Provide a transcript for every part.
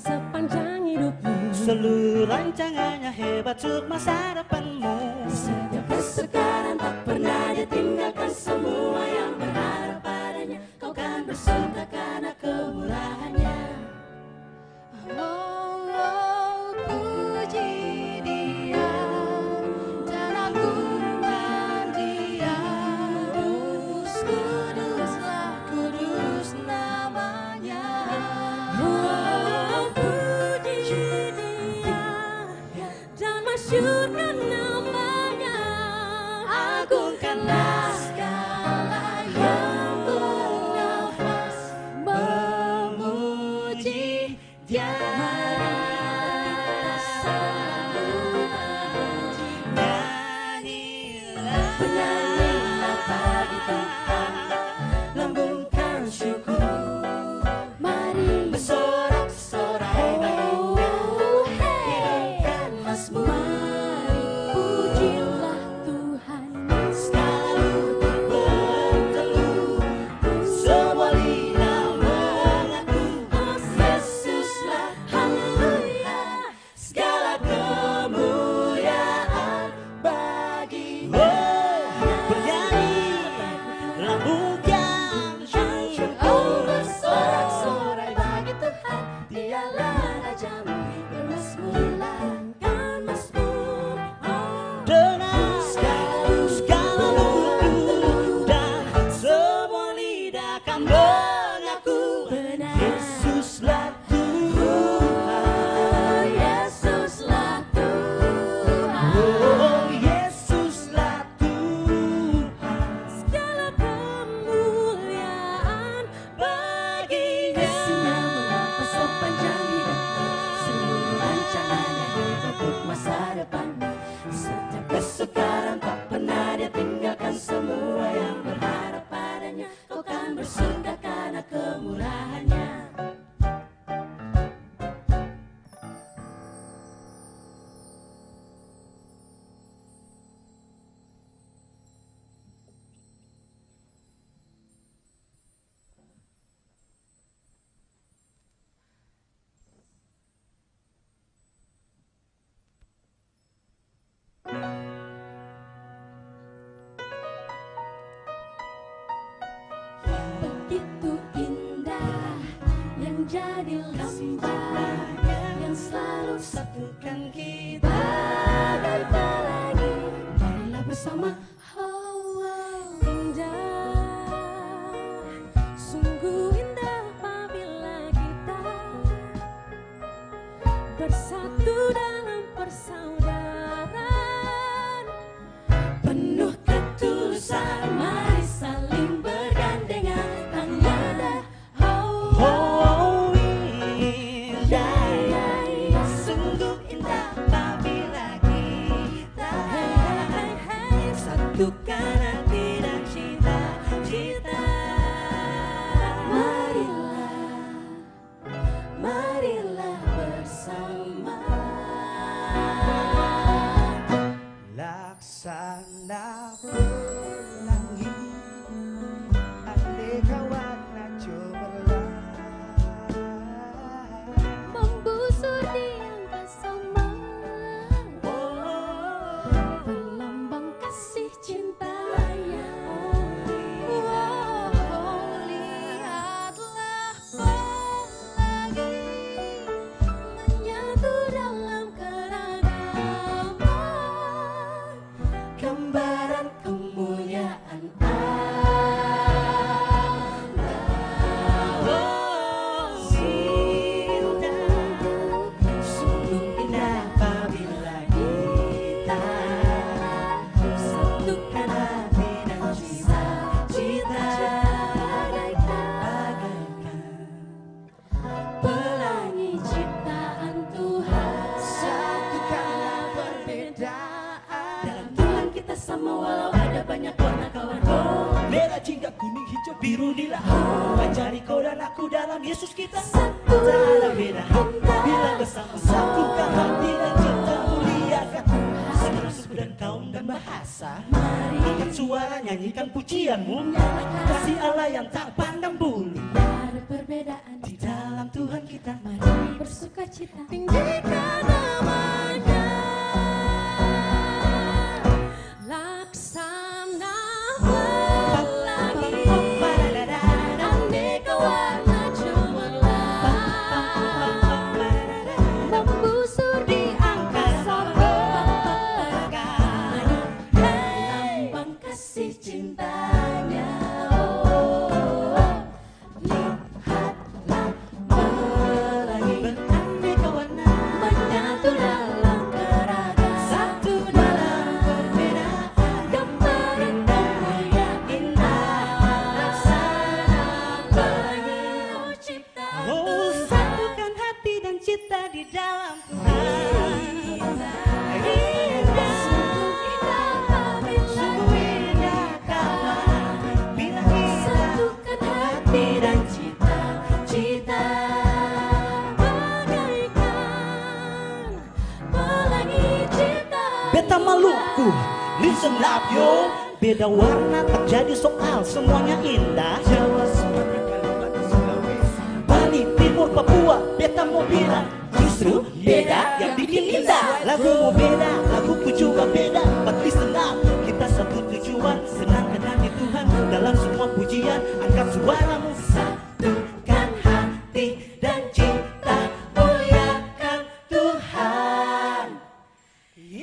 Sepanjang hidupmu, seluruh rancangannya hebat untuk masa depanmu. Sejak sekarang tak pernah ditinggalkan semua yang berharap padanya. Kau kan bersuka karena kemurahannya. Oh, puji Dia dan agungkan Dia. Kuduslah, kudus namanya. Masyhurkan namanya, agungkanlah segala yang bernafas, memuji Dia. Nyanyilah, bernyanyilah bagi Tuhan, lambungkan syukur, mari bersorak-sorai baginya, hidupkan hasmu. Begitu indah yang jadi gambar yang selalu satukan kita. Bagai pelangi, marilah bersama. Oh, wow, indah, sungguh indah apabila kita bersatu dalam persaudaraan penuh ketulusan. Mari saling bergandengan. Oh, oh, satu dalam Yesus kita satu. Tak ada beda bila bersama satukan hati dan cinta muliakan. Segala suku dan kaum dan bahasa, mari angkat suara nyanyikan pujianmu. Kasih Allah yang tak pandang bulu, tak ada perbedaan di dalam Tuhan kita. Mari bersuka cita, tinggikan namanya. Maluku, listen up yo. Beda warna tak jadi soal, semuanya indah. Jawa, Sumatera, Kalimantan, Sulawesi, Bali, Timur, Papua, beta mau bilang justru beda yang bikin indah. Lagumu beda, laguku juga beda, but listen up, kita satu tujuan. Senang kenangi Tuhan dalam semua pujian. Angkat suaramu, satukan hati dan cinta, muliakan Tuhan.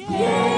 Yeah.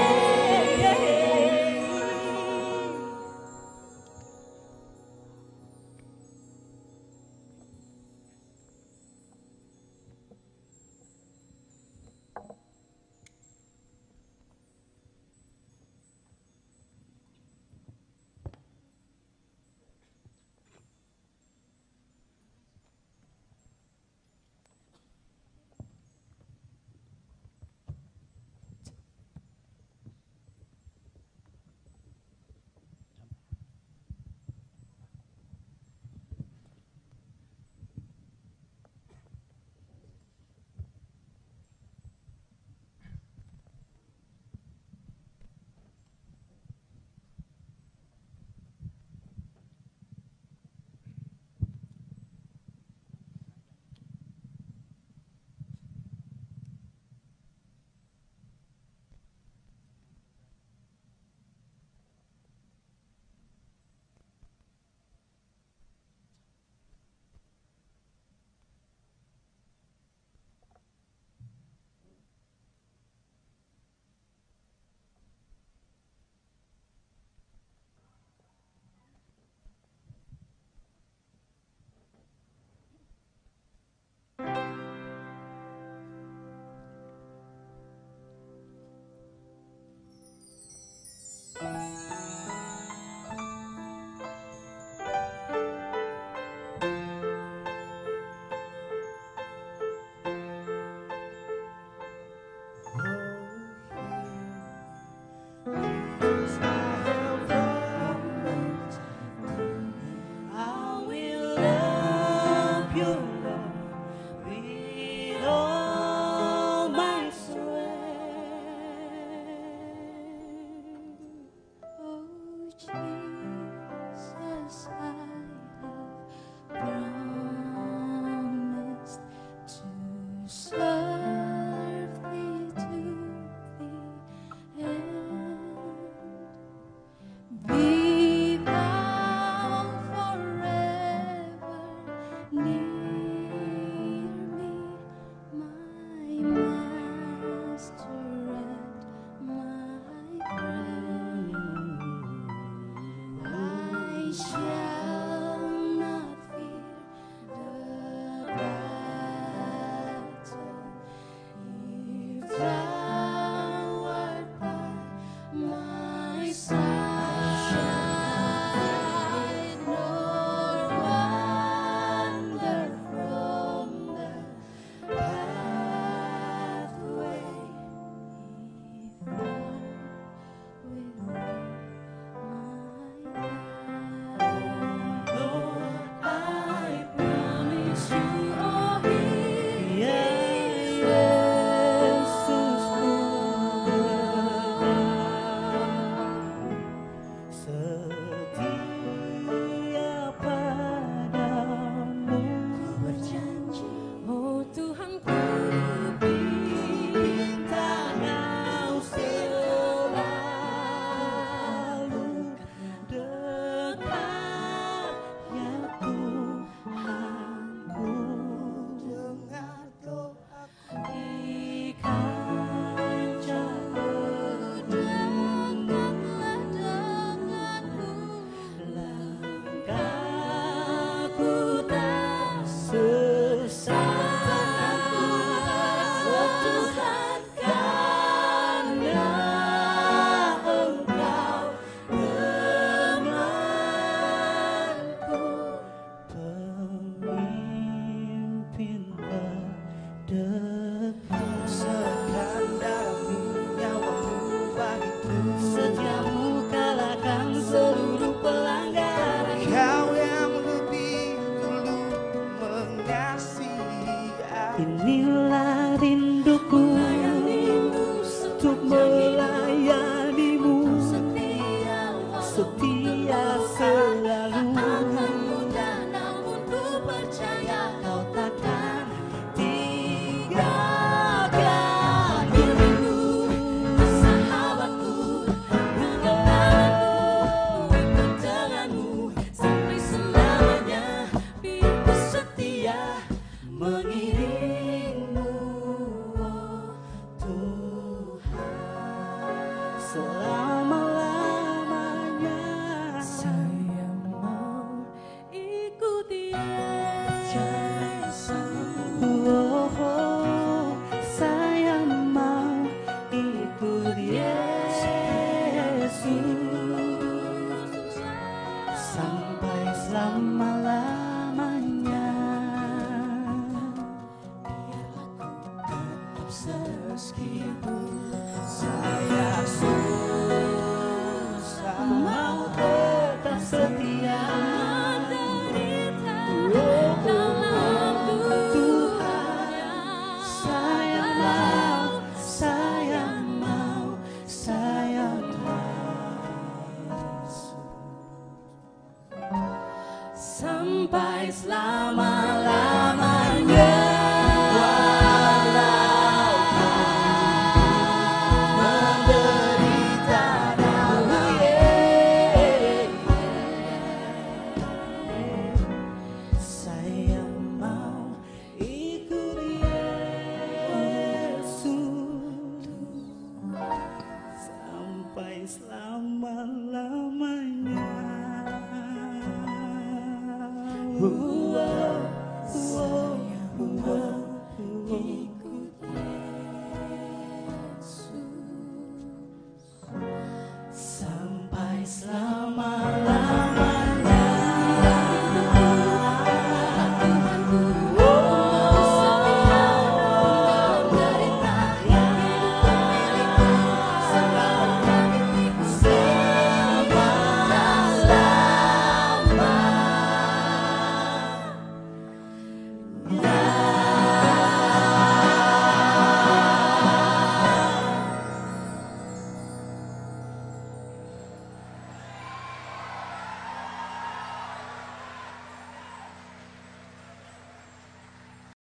Inilah rinduku untuk melayanimu, setia selalu. Namun ku percaya kau takkan tinggalkan diriku, sahabatku, berkenalanku, ikut denganmu sampai selamanya. Biarku setia mengiringi. Selama-lamanya saya mau ikuti jasa-Mu, saya mau ikuti Yesus sampai selama-lamanya. Biarlah ku tetap, meskipun saya sudah